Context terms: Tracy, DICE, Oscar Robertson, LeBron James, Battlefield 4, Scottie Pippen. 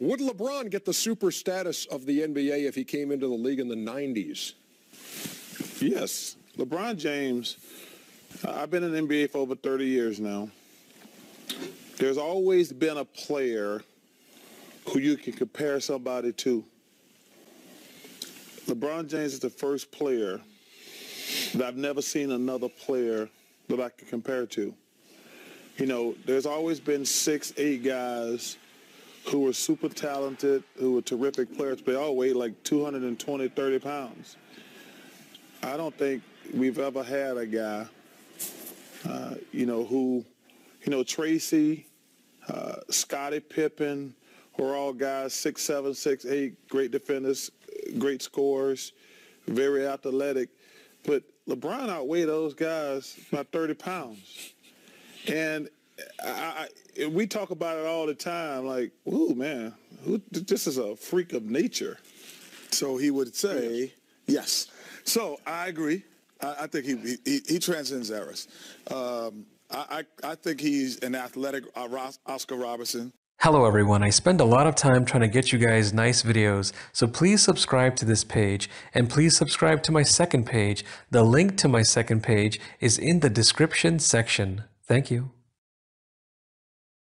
Would LeBron get the super status of the NBA if he came into the league in the 90s? Yes. LeBron James, I've been in the NBA for over 30 years now. There's always been a player who you can compare somebody to. LeBron James is the first player that I've never seen another player that I can compare to. You know, there's always been 6'8" guys who were super talented, who were terrific players, but they all weighed like 220, 30 pounds. I don't think we've ever had a guy, you know, who, you know, Tracy, Scottie Pippen, were all guys 6'7", 6'8", great defenders, great scorers, very athletic. But LeBron outweighed those guys by 30 pounds. And we talk about it all the time, like, ooh, man, this is a freak of nature. So he would say, yes. So I agree. I think he transcends eras. I think he's an athletic Oscar Robertson. Hello everyone, I spend a lot of time trying to get you guys nice videos, so please subscribe to this page, and please subscribe to my second page. The link to my second page is in the description section. Thank you.